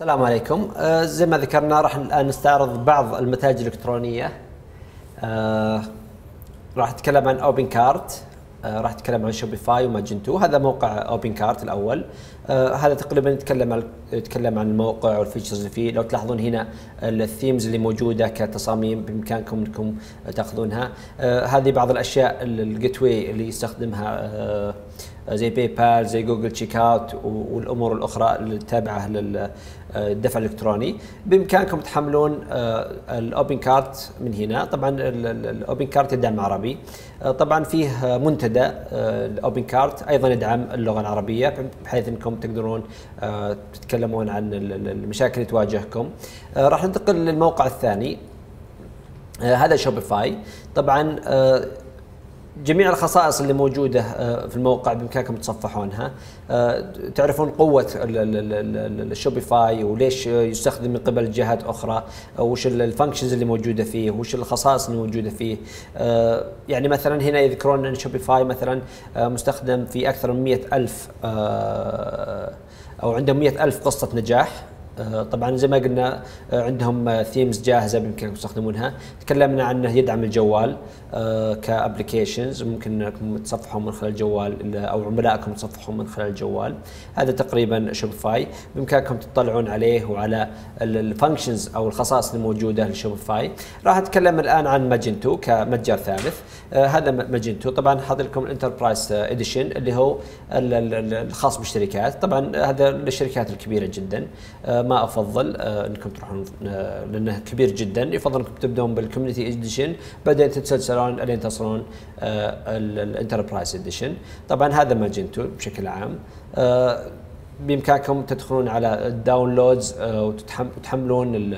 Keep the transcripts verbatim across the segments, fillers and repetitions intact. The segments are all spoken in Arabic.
السلام عليكم. آه زي ما ذكرنا راح الآن نستعرض بعض المتاجر الإلكترونية. آه راح نتكلم عن أوبن كارت، آه راح نتكلم عن شوبيفاي وماجنتو. هذا موقع أوبن كارت الأول. آه هذا تقريبا يتكلم عن يتكلم عن الموقع والفيتشرز اللي فيه. لو تلاحظون هنا الثيمز اللي موجودة كتصاميم بإمكانكم أنكم تأخذونها. آه هذه بعض الأشياء الجيت واي اللي يستخدمها آه زي باي بال، زي جوجل تشيك اوت والامور الاخرى التابعه للدفع الالكتروني. بامكانكم تحملون الاوبن كارت من هنا. طبعا الاوبن كارت يدعم عربي، طبعا فيه منتدى الاوبن كارت ايضا يدعم اللغه العربيه، بحيث انكم تقدرون تتكلمون عن المشاكل اللي تواجهكم. راح ننتقل للموقع الثاني، هذا شوبيفاي. طبعا جميع الخصائص اللي موجودة في الموقع بإمكانكم تصفحونها، تعرفون قوة الشوبيفاي وليش يستخدم من قبل جهات أخرى، وش الفانكشنز اللي موجودة فيه، وش الخصائص اللي موجودة فيه. يعني مثلا هنا يذكرون أن شوبيفاي مثلا مستخدم في أكثر من مئة ألف أو عندهم مئة ألف قصة نجاح. طبعا زي ما قلنا عندهم ثيمز جاهزه بامكانكم تستخدمونها. تكلمنا عن انه يدعم الجوال كابلكيشنز، ممكن انكم تصفحوا من خلال الجوال او عملائكم تصفحوا من خلال الجوال. هذا تقريبا شوبيفاي، بامكانكم تطلعون عليه وعلى الفانكشنز او الخصائص الموجوده لشوبيفاي. راح اتكلم الان عن ماجنتو كمتجر ثالث. هذا ماجنتو طبعا حاط لكم الانتربرايز اديشن اللي هو الخاص بالشركات. طبعا هذا للشركات الكبيره جدا، ما افضل انكم تروحون لانه كبير جدا. يفضل انكم تبدون بالكوميونتي اديشن، بعدين تتسلسلون لين تصلون الانتربرايز اديشن. طبعا هذا ماجنتو بشكل عام. بامكانكم تدخلون على الداونلودز وتحملون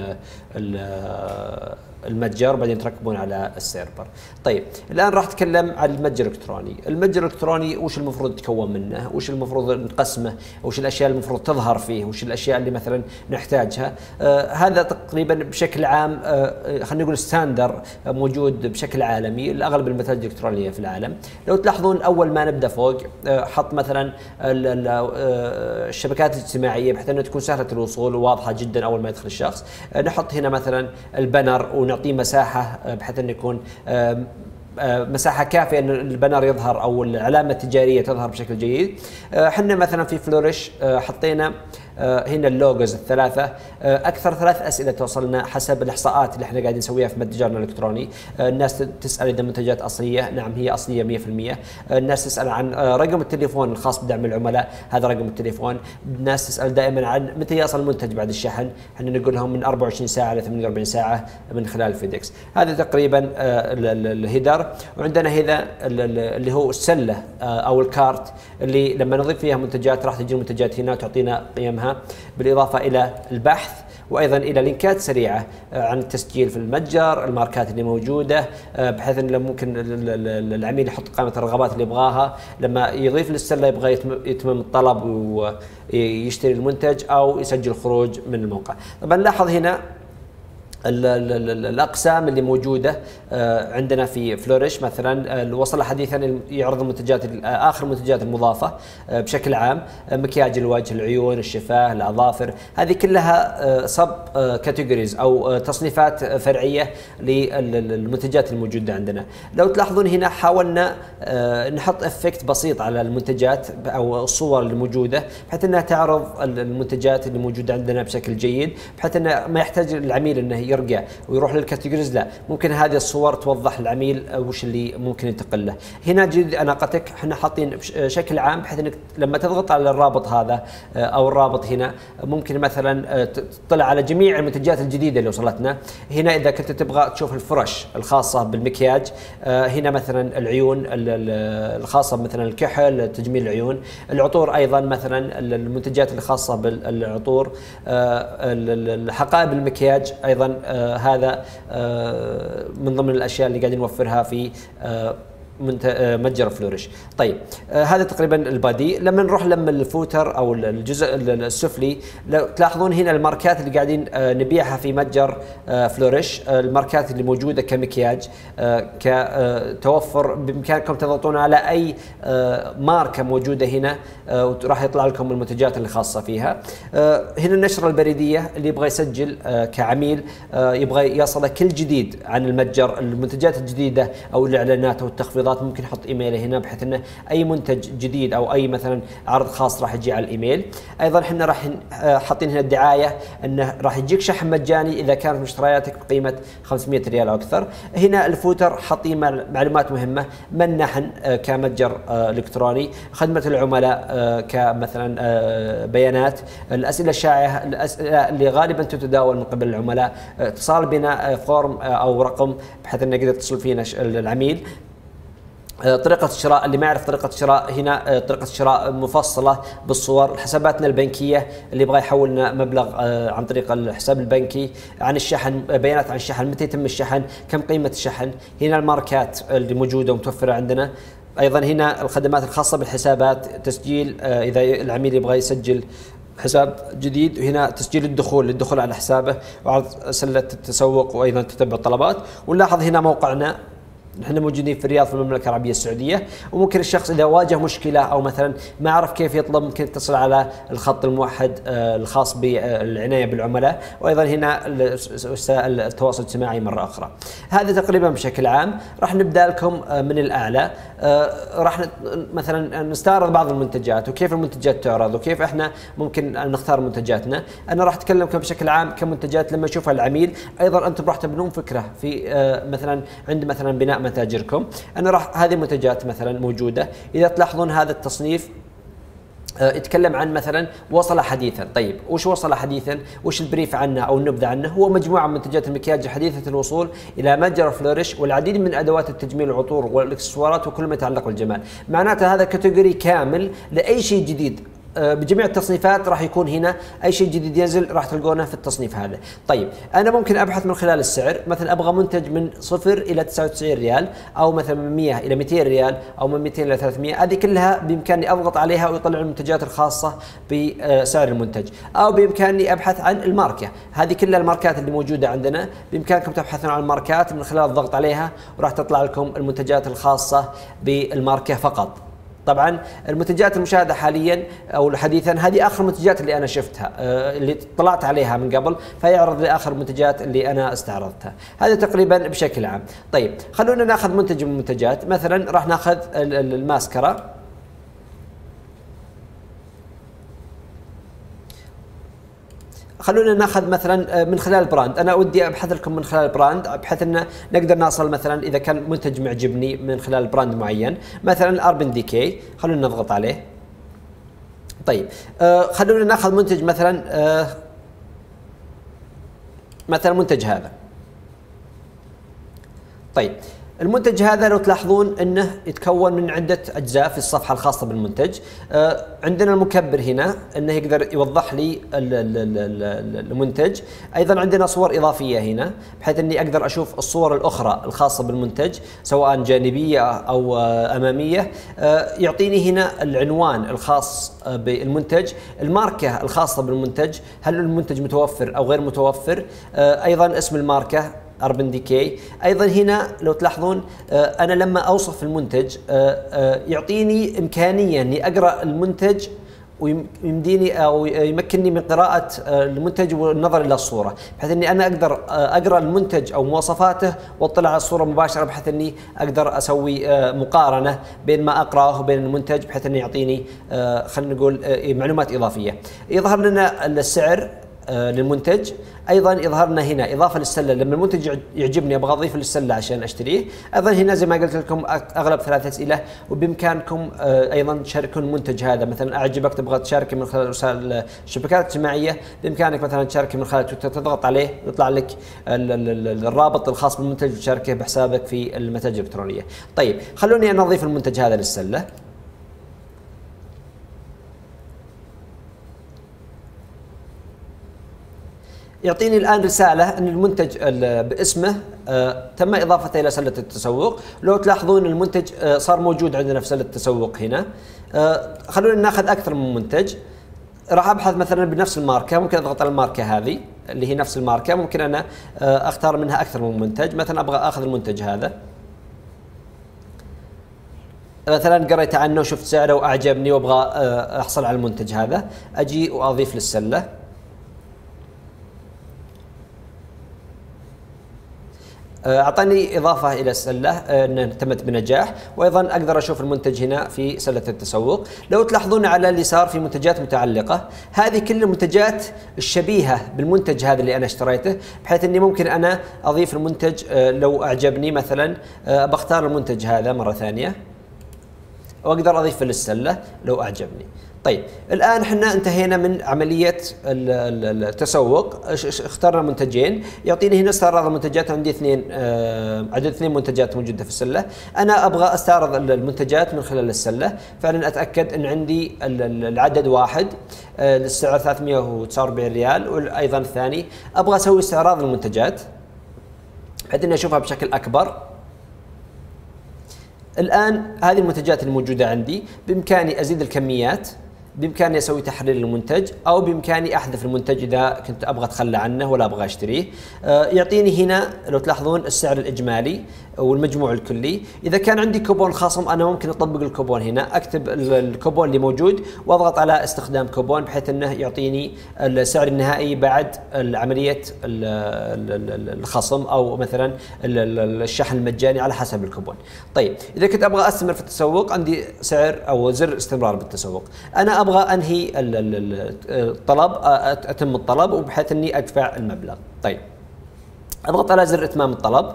المتجر، بعدين تركبون على السيرفر. طيب الان راح اتكلم عن المتجر الالكتروني. المتجر الالكتروني وش المفروض يتكون منه؟ وش المفروض نقسمه؟ وش الاشياء اللي المفروض تظهر فيه؟ وش الاشياء اللي مثلا نحتاجها؟ آه هذا تقريبا بشكل عام آه خلينا نقول ستاندر موجود بشكل عالمي لاغلب المتاجر الالكترونيه في العالم. لو تلاحظون اول ما نبدا فوق آه حط مثلا الشبكات الاجتماعيه بحيث انها تكون سهله الوصول وواضحه جدا اول ما يدخل الشخص. آه نحط هنا مثلا البانر ونعطيه مساحة بحيث أن يكون مساحة كافية أن البنر يظهر أو العلامة التجارية تظهر بشكل جيد. حنا مثلا في فلوريش حطينا هنا اللوجوز الثلاثة. أكثر ثلاث أسئلة توصلنا حسب الإحصاءات اللي احنا قاعدين نسويها في متجرنا الإلكتروني. الناس تسأل إذا المنتجات أصلية، نعم هي أصلية مئة بالمئة. الناس تسأل عن رقم التليفون الخاص بدعم العملاء، هذا رقم التليفون. الناس تسأل دائما عن متى يصل المنتج بعد الشحن، احنا نقول لهم من أربعة وعشرين ساعة إلى ثمانية وأربعين ساعة من خلال فيدكس. هذا تقريبا الهيدر. وعندنا هنا اللي هو السلة أو الكارت اللي لما نضيف فيها منتجات راح تجي المنتجات هنا وتعطينا قيمها، بالإضافة إلى البحث وأيضا إلى لينكات سريعة عن التسجيل في المتجر، الماركات اللي موجودة بحيث أنه ممكن العميل يحط قائمة الرغبات اللي يبغاها، لما يضيف للسلة يبغى يتمم الطلب ويشتري المنتج أو يسجل خروج من الموقع. طبعا لاحظ هنا الأقسام اللي موجودة عندنا في فلوريش. مثلا وصل حديثا يعرض المنتجات آخر المنتجات المضافة بشكل عام، مكياج الوجه، العيون، الشفاه، الأظافر. هذه كلها سب كاتيجوريز أو تصنيفات فرعية للمنتجات الموجودة عندنا. لو تلاحظون هنا حاولنا نحط إفكت بسيط على المنتجات أو الصور الموجودة بحيث أنها تعرض المنتجات اللي موجودة عندنا بشكل جيد، بحيث أنه ما يحتاج العميل أنه يرجع ويروح للكاتيجوريز، لا، ممكن هذه الصور توضح للعميل وش اللي ممكن ينتقل له. هنا جديد أناقتك احنا حاطين بشكل عام بحيث انك لما تضغط على الرابط هذا او الرابط هنا ممكن مثلا تطلع على جميع المنتجات الجديدة اللي وصلتنا. هنا اذا كنت تبغى تشوف الفرش الخاصة بالمكياج، هنا مثلا العيون الخاصة مثلا الكحل، تجميل العيون، العطور ايضا مثلا المنتجات الخاصة بالعطور، حقائب المكياج ايضا. آه هذا آه من ضمن الاشياء اللي قاعدين نوفرها في آه متجر فلوريش. طيب آه هذا تقريبا البادي. لما نروح لما الفوتر او الجزء السفلي لو تلاحظون هنا الماركات اللي قاعدين آه نبيعها في متجر آه فلوريش، آه الماركات اللي موجوده كمكياج آه كتوفر، بامكانكم تضغطون على اي آه ماركه موجوده هنا آه وراح يطلع لكم المنتجات اللي خاصه فيها. آه هنا النشره البريديه اللي يبغى يسجل آه كعميل آه يبغى يصل كل جديد عن المتجر، المنتجات الجديده او الاعلانات او التخفيضات، ممكن يحط ايميله هنا بحيث انه اي منتج جديد او اي مثلا عرض خاص راح يجي على الايميل. ايضا احنا راح حاطين هنا الدعايه انه راح يجيك شحن مجاني اذا كانت مشترياتك بقيمه خمسمئة ريال او اكثر. هنا الفوتر حاطين معلومات مهمه، من نحن كمتجر الكتروني، خدمه العملاء كمثلا بيانات، الاسئله الشائعه، الاسئله اللي غالبا تتداول من قبل العملاء، اتصال بنا فورم او رقم بحيث انه يقدر يتصل فينا العميل، طريقة الشراء اللي ما يعرف طريقة الشراء هنا طريقة الشراء مفصلة بالصور، حساباتنا البنكية اللي يبغى يحولنا مبلغ عن طريق الحساب البنكي، عن الشحن، بيانات عن الشحن، متى يتم الشحن، كم قيمة الشحن، هنا الماركات اللي موجودة ومتوفرة عندنا. أيضا هنا الخدمات الخاصة بالحسابات، تسجيل إذا العميل يبغى يسجل حساب جديد، وهنا تسجيل الدخول للدخول على حسابه، وعرض سلة التسوق، وأيضا تتبع الطلبات. ونلاحظ هنا موقعنا، نحن موجودين في الرياض في المملكة العربية السعودية، وممكن الشخص إذا واجه مشكلة أو مثلا ما عرف كيف يطلب ممكن يتصل على الخط الموحد الخاص بالعناية بالعملاء، وأيضا هنا وسائل التواصل الاجتماعي مرة أخرى. هذا تقريبا بشكل عام. راح نبدأ لكم من الأعلى، راح مثلا نستعرض بعض المنتجات وكيف المنتجات تعرض وكيف احنا ممكن نختار منتجاتنا. أنا راح أتكلمكم بشكل عام كمنتجات لما يشوفها العميل، أيضا أنتم راح تبنون فكرة في مثلا عند مثلا بناء متاجركم. انا راح هذه منتجات مثلا موجوده، اذا تلاحظون هذا التصنيف يتكلم عن مثلا وصل حديثا. طيب وش وصل حديثا؟ وش البريف عنه او النبذه عنه؟ هو مجموعه من منتجات المكياج حديثه الوصول الى متجر فلوريش والعديد من ادوات التجميل والعطور والاكسسوارات وكل ما يتعلق بالجمال. معناته هذا كاتيجوري كامل لاي شيء جديد بجميع التصنيفات، راح يكون هنا اي شيء جديد ينزل راح تلقونه في التصنيف هذا. طيب انا ممكن ابحث من خلال السعر، مثلا ابغى منتج من صفر الى تسعة وتسعين ريال، او مثلا من مئة الى مئتين ريال، او من مئتين الى ثلاثمئة. هذه كلها بامكاني اضغط عليها ويطلع المنتجات الخاصه بسعر المنتج، او بامكاني ابحث عن الماركه. هذه كلها الماركات اللي موجوده عندنا، بامكانكم تبحثون عن الماركات من خلال الضغط عليها وراح تطلع لكم المنتجات الخاصه بالماركه فقط. طبعا المنتجات المشاهده حاليا او حديثا هذه اخر المنتجات اللي انا شفتها اللي طلعت عليها من قبل، فيعرض لي اخر المنتجات اللي انا استعرضتها. هذا تقريبا بشكل عام. طيب خلونا ناخذ منتج من المنتجات، مثلا راح ناخذ الماسكرا. خلونا ناخذ مثلا من خلال براند، انا ودي ابحث لكم من خلال براند بحيث ان نقدر نصل مثلا اذا كان منتج معجبني من خلال براند معين، مثلا أربن ديكي، خلونا نضغط عليه. طيب آه خلونا ناخذ منتج مثلا آه مثلا منتج هذا. طيب المنتج هذا لو تلاحظون انه يتكون من عده اجزاء في الصفحه الخاصه بالمنتج. آه عندنا المكبر هنا انه يقدر يوضح لي المنتج، ايضا عندنا صور اضافيه هنا بحيث اني اقدر اشوف الصور الاخرى الخاصه بالمنتج سواء جانبيه او اماميه. آه يعطيني هنا العنوان الخاص بالمنتج، الماركه الخاصه بالمنتج، هل المنتج متوفر او غير متوفر، آه ايضا اسم الماركه أربن ديكي. أيضا هنا لو تلاحظون أنا لما أوصف المنتج يعطيني إمكانية أني أقرأ المنتج ويمديني أو يمكنني من قراءة المنتج والنظر إلى الصورة، بحيث أني أنا أقدر أقرأ المنتج أو مواصفاته وأطلع على الصورة مباشرة، بحيث أني أقدر أسوي مقارنة بين ما أقرأه وبين المنتج، بحيث أنه يعطيني خلينا نقول معلومات إضافية. يظهر لنا السعر للمنتج، ايضا يظهر لنا هنا اضافه للسله لما المنتج يعجبني ابغى اضيفه للسله عشان اشتريه. ايضا هنا زي ما قلت لكم اغلب ثلاث اسئله، وبامكانكم ايضا تشاركون المنتج هذا، مثلا اعجبك تبغى تشاركه من خلال وسائل الشبكات الاجتماعيه، بامكانك مثلا تشاركه من خلال تويتر، تضغط عليه يطلع لك الرابط الخاص بالمنتج وتشاركه بحسابك في المتاجر الالكترونيه. طيب خلوني انا اضيف المنتج هذا للسله. يعطيني الآن رسالة أن المنتج باسمه تم إضافته إلى سلة التسوق. لو تلاحظون المنتج صار موجود عندنا في سلة التسوق هنا. خلونا ناخذ أكثر من منتج. راح أبحث مثلا بنفس الماركة، ممكن أضغط على الماركة هذه اللي هي نفس الماركة، ممكن أنا أختار منها أكثر من منتج. مثلا أبغى أخذ المنتج هذا، مثلا قريت عنه وشفت سعره وأعجبني وأبغى أحصل على المنتج هذا، أجي وأضيف للسلة. أعطاني إضافة إلى السلة أنها تمت بنجاح، وأيضا أقدر أشوف المنتج هنا في سلة التسوق. لو تلاحظون على اليسار في منتجات متعلقة، هذه كل المنتجات الشبيهة بالمنتج هذا اللي أنا اشتريته، بحيث أني ممكن أنا أضيف المنتج لو أعجبني. مثلا بختار المنتج هذا مرة ثانية وأقدر أضيفه للسلة لو أعجبني. طيب الآن احنا انتهينا من عملية التسوق، اخترنا منتجين. يعطيني هنا استعراض المنتجات، عندي اثنين اه عدد اثنين منتجات موجودة في السلة. أنا أبغى استعرض المنتجات من خلال السلة، فأنا أتأكد أن عندي العدد واحد السعر ثلاثمئة وتسعة وأربعين ريال، وأيضا الثاني أبغى أسوي استعراض المنتجات بحيث أني أشوفها بشكل أكبر. الآن هذه المنتجات الموجودة عندي بإمكاني أزيد الكميات، بإمكاني أسوي تحرير للمنتج، أو بإمكاني أحذف المنتج إذا كنت أبغى أتخلى عنه ولا أبغى أشتريه. أه يعطيني هنا لو تلاحظون السعر الإجمالي والمجموع الكلي. إذا كان عندي كوبون خصم أنا ممكن أطبق الكوبون هنا، أكتب الكوبون اللي موجود وأضغط على استخدام كوبون بحيث أنه يعطيني السعر النهائي بعد عملية الخصم أو مثلا الشحن المجاني على حسب الكوبون. طيب إذا كنت أبغى أستمر في التسوق، عندي سعر أو زر استمرار بالتسوق. أنا أبغى أنهي الطلب، أتم الطلب وبحيث أني أدفع المبلغ. طيب أضغط على زر إتمام الطلب.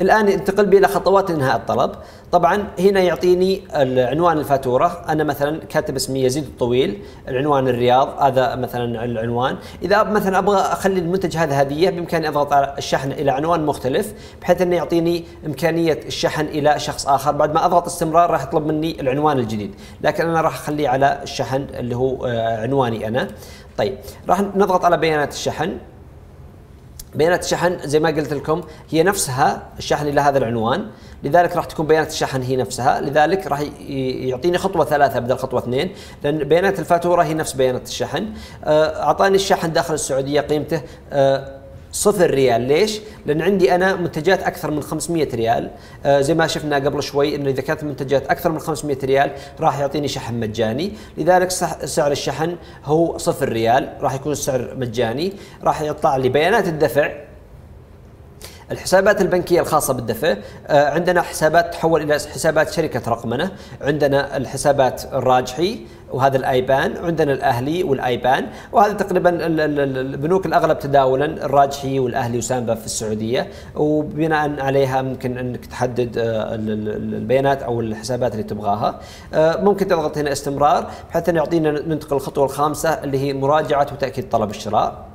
الآن انتقل بي إلى خطوات إنهاء الطلب. طبعا هنا يعطيني عنوان الفاتورة، أنا مثلا كاتب اسمي يزيد الطويل، العنوان الرياض، هذا مثلا العنوان. إذا مثلا أبغى أخلي المنتج هذا هدية، بإمكاني أضغط على الشحن إلى عنوان مختلف بحيث أنه يعطيني إمكانية الشحن إلى شخص آخر. بعد ما أضغط استمرار راح يطلب مني العنوان الجديد، لكن أنا راح أخليه على الشحن اللي هو عنواني أنا. طيب راح نضغط على بيانات الشحن. بيانات الشحن زي ما قلت لكم هي نفسها الشحن إلى هذا العنوان، لذلك راح تكون بيانات الشحن هي نفسها، لذلك راح يعطيني خطوة ثلاثة بدل خطوة اثنين، لأن بيانات الفاتورة هي نفس بيانات الشحن. أعطاني الشحن داخل السعودية قيمته صفر ريال. ليش؟ لأن عندي أنا منتجات أكثر من خمسمئة ريال، آه زي ما شفنا قبل شوي أنه إذا كانت منتجات أكثر من خمسمئة ريال راح يعطيني شحن مجاني، لذلك سعر الشحن هو صفر ريال، راح يكون السعر مجاني. راح يطلع لي بيانات الدفع، الحسابات البنكية الخاصة بالدفع، آه عندنا حسابات تحول إلى حسابات شركة رقمنة، عندنا الحسابات الراجحي وهذا الايبان، عندنا الاهلي والايبان، وهذا تقريبا البنوك الاغلب تداولا الراجحي والاهلي وسامبا في السعوديه، وبناء عليها ممكن انك تحدد البيانات او الحسابات اللي تبغاها. ممكن تضغط هنا استمرار بحيث انه يعطينا ننتقل الخطوه الخامسه اللي هي مراجعه وتاكيد طلب الشراء.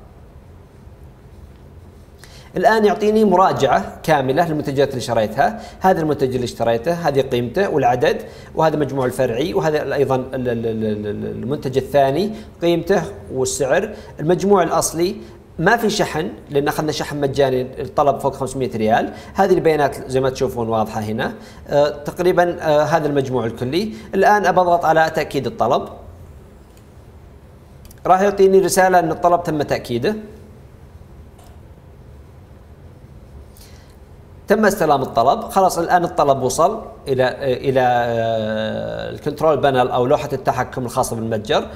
الآن يعطيني مراجعة كاملة للمنتجات اللي شريتها، هذا المنتج اللي اشتريته، هذه قيمته والعدد، وهذا مجموع الفرعي، وهذا أيضا المنتج الثاني قيمته والسعر، المجموع الأصلي. ما في شحن لأن أخذنا شحن مجاني الطلب فوق خمسمئة ريال. هذه البيانات زي ما تشوفون واضحة هنا. أه تقريبا أه هذا المجموع الكلي. الآن أضغط على تأكيد الطلب، راح يعطيني رسالة أن الطلب تم تأكيده، تم استلام الطلب. خلاص الآن الطلب وصل إلى إلى الكنترول بانل أو لوحة التحكم الخاصة بالمتجر.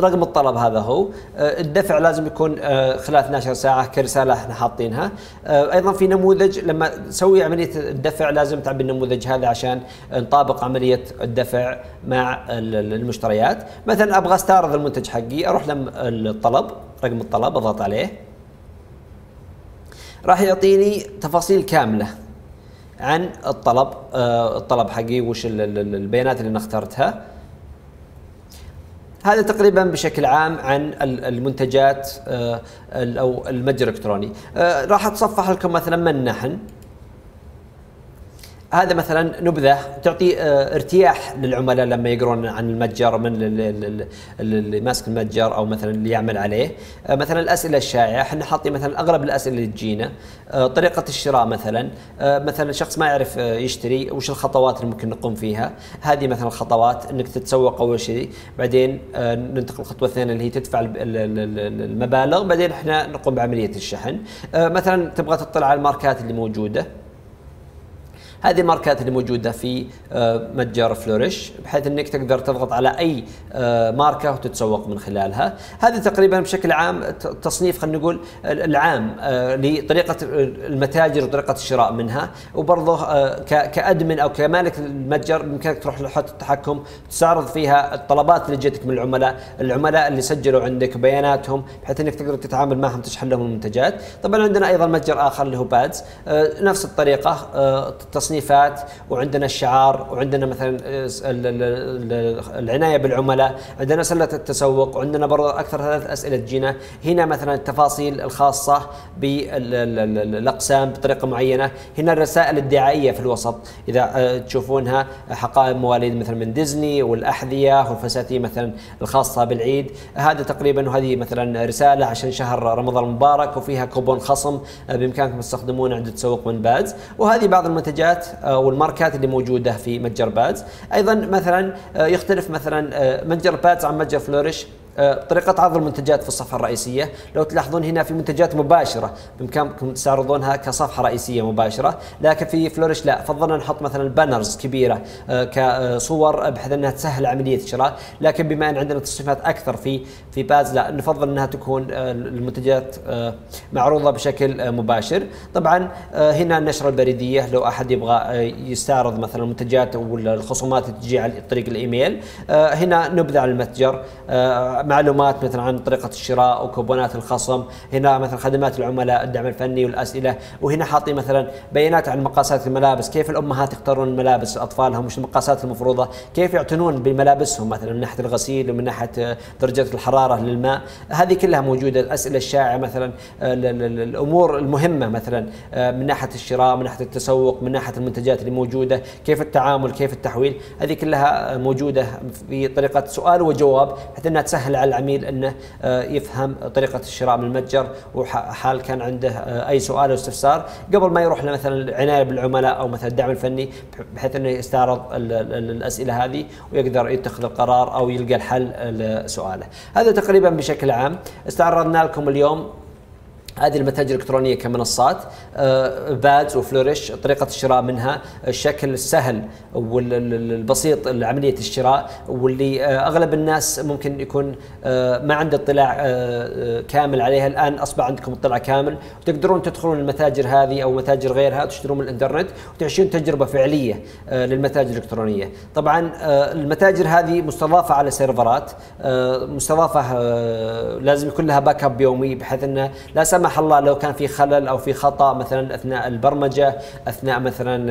رقم الطلب هذا هو، الدفع لازم يكون خلال اثنتي عشرة ساعة كرسالة احنا حاطينها. أيضا في نموذج لما تسوي عملية الدفع لازم تعبي النموذج هذا عشان نطابق عملية الدفع مع المشتريات. مثلا أبغى استعرض المنتج حقي، أروح للطلب، رقم الطلب، أضغط عليه، راح يعطيني تفاصيل كاملة عن الطلب، الطلب حقي وش البيانات اللي انا اخترتها. هذا تقريبا بشكل عام عن المنتجات او المتجر الالكتروني. راح اتصفح لكم مثلا من نحن، هذا مثلا نبذه تعطي ارتياح للعملاء لما يقرون عن المتجر من اللي ماسك المتجر او مثلا اللي يعمل عليه. مثلا الاسئله الشائعه احنا حاطين مثلا اغلب الاسئله اللي تجينا، طريقه الشراء مثلا، مثلا شخص ما يعرف يشتري وش الخطوات اللي ممكن نقوم فيها، هذه مثلا الخطوات انك تتسوق اول شيء، بعدين ننتقل الخطوه الثانيه اللي هي تدفع المبالغ، بعدين احنا نقوم بعمليه الشحن. مثلا تبغى تطلع على الماركات اللي موجوده، هذه الماركات اللي موجودة في متجر فلوريش بحيث انك تقدر تضغط على اي ماركة وتتسوق من خلالها. هذه تقريبا بشكل عام تصنيف خلينا نقول العام لطريقة المتاجر وطريقة الشراء منها. وبرضه كأدمن او كمالك المتجر بامكانك تروح لوحة التحكم تستعرض فيها الطلبات اللي جتك من العملاء، العملاء اللي سجلوا عندك بياناتهم بحيث انك تقدر تتعامل معهم تشحن لهم المنتجات. طبعا عندنا ايضا متجر اخر اللي هو بادز، نفس الطريقة تصنيفات، وعندنا الشعار، وعندنا مثلا العنايه بالعملاء، عندنا سله التسوق، وعندنا برضه اكثر ثلاث اسئله تجينا هنا، مثلا التفاصيل الخاصه بالاقسام بطريقه معينه، هنا الرسائل الدعائيه في الوسط اذا تشوفونها، حقائب مواليد مثلا من ديزني، والاحذيه والفساتين مثلا الخاصه بالعيد، هذا تقريبا. وهذه مثلا رساله عشان شهر رمضان المبارك وفيها كوبون خصم بامكانكم تستخدمونه عند التسوق من بادز. وهذه بعض المنتجات والماركات اللي موجوده في متجر بادز. ايضا مثلا يختلف مثلا متجر بادز عن متجر فلوريش طريقة عرض المنتجات في الصفحة الرئيسية، لو تلاحظون هنا في منتجات مباشرة بإمكانكم تستعرضونها كصفحة رئيسية مباشرة، لكن في فلوريش لا، فضلنا نحط مثلا بانرز كبيرة كصور بحيث أنها تسهل عملية الشراء، لكن بما أن عندنا تصنيفات أكثر في في بادز لا، نفضل أنها تكون المنتجات معروضة بشكل مباشر. طبعا هنا النشرة البريدية لو أحد يبغى يستعرض مثلا المنتجات ولا الخصومات اللي تجي عن طريق الإيميل. هنا نبذة عن المتجر، معلومات مثلا عن طريقه الشراء وكوبونات الخصم، هنا مثلا خدمات العملاء، الدعم الفني والاسئله، وهنا حاطين مثلا بيانات عن مقاسات الملابس، كيف الامهات يختارون ملابس اطفالهم، وش المقاسات المفروضه، كيف يعتنون بملابسهم مثلا من ناحيه الغسيل ومن ناحيه درجه الحراره للماء، هذه كلها موجوده. الاسئله الشائعه مثلا، الامور المهمه مثلا من ناحيه الشراء، من ناحيه التسوق، من ناحيه المنتجات اللي موجوده، كيف التعامل، كيف التحويل، هذه كلها موجوده بطريقه سؤال وجواب حتى انها تسهل على العميل انه يفهم طريقه الشراء من المتجر، وحال كان عنده اي سؤال او استفسار قبل ما يروح لمثلا العنايه بالعملاء او مثلا الدعم الفني، بحيث انه يستعرض الاسئله هذه ويقدر يتخذ القرار او يلقى الحل لسؤاله. هذا تقريبا بشكل عام استعرضنا لكم اليوم هذه المتاجر الالكترونيه كمنصات، بادز وفلوريش، طريقه الشراء منها، الشكل السهل والبسيط لعمليه الشراء، واللي اغلب الناس ممكن يكون ما عنده اطلاع كامل عليها، الان اصبح عندكم اطلاع كامل وتقدرون تدخلون المتاجر هذه او متاجر غيرها وتشترون من الانترنت وتعيشون تجربه فعليه للمتاجر الالكترونيه. طبعا المتاجر هذه مستضافه على سيرفرات، مستضافه لازم يكون لها باك اب يومي بحيث انه لا سمح سمح الله لو كان في خلل او في خطا مثلا اثناء البرمجه، اثناء مثلا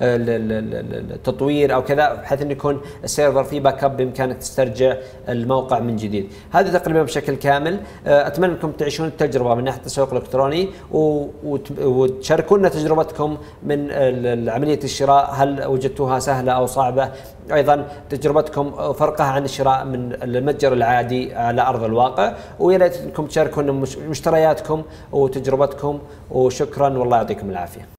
التطوير او كذا، بحيث انه يكون السيرفر فيه باك اب بامكانك تسترجع الموقع من جديد. هذا تقريبا بشكل كامل، اتمنى انكم تعيشون التجربه من ناحيه التسوق الالكتروني وتشاركونا تجربتكم من عمليه الشراء، هل وجدتوها سهله او صعبه، ايضا تجربتكم فرقها عن الشراء من المتجر العادي على ارض الواقع، ويا ريت انكم تشاركونا مشترياتكم وتجربتكم، وشكرا والله يعطيكم العافيه.